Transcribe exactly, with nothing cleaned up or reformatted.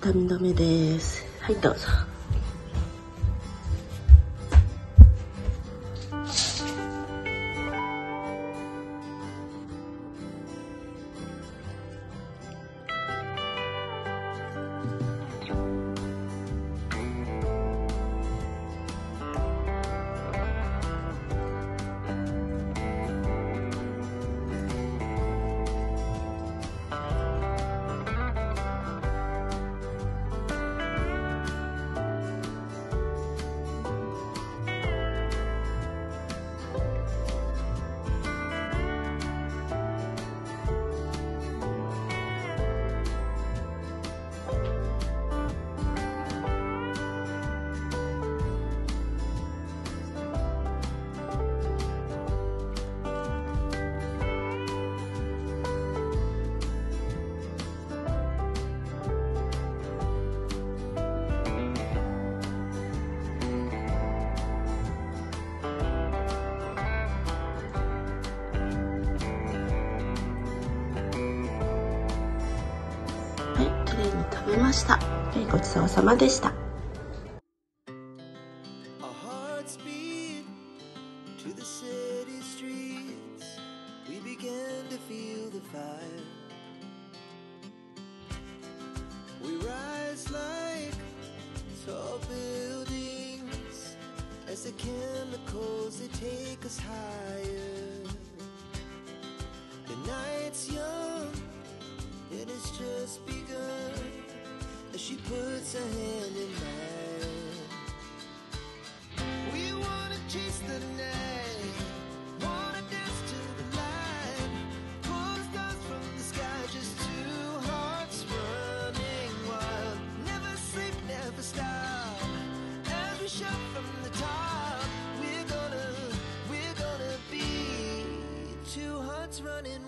炒めだめです。はい、どうぞ。食べました。ごちそうさまでした。She puts her hand in mine. We wanna chase the night, wanna dance to the light, pull the stars from the sky, just two hearts running wild. Never sleep, never stop, as we shout from the top. We're gonna, we're gonna be two hearts running wild.